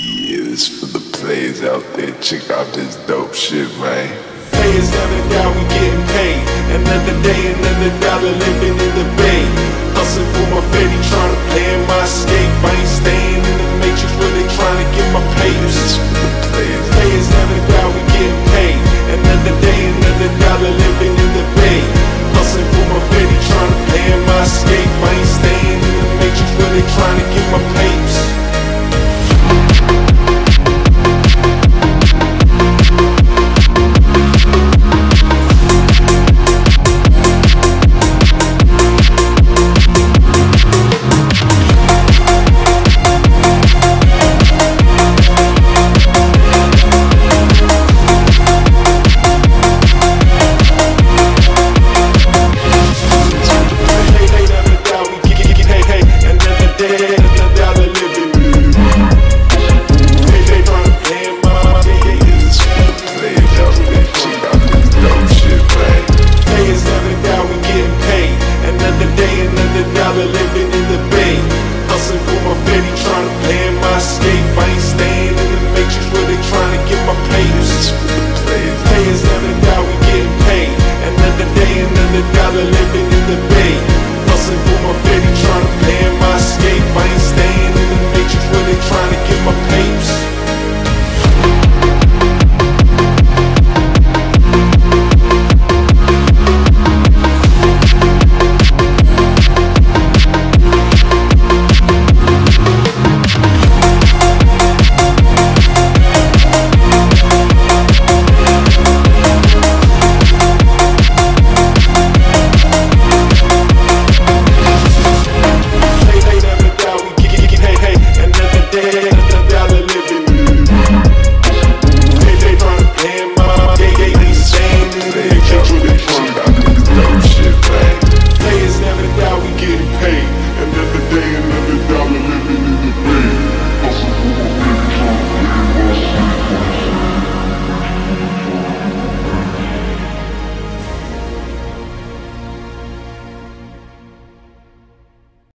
Yeah, this for the players out there. Check out this dope shit, man. Pay is another guy, we getting paid. Another day, another dollar, living in the bay. Hustling for my baby, trying to play in my escape. I ain't staying in the matrix where they trying to get my pay. This is for the players. Pay is another guy, we getting paid. Another day, another dollar, living in the bay. Hustling for my baby, trying to play in my escape. I ain't staying in the matrix where they trying to get my papers. Living in the bay, hustling for my baby, trying to pay.